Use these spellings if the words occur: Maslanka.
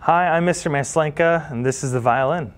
Hi, I'm Mr. Maslanka, and this is the violin.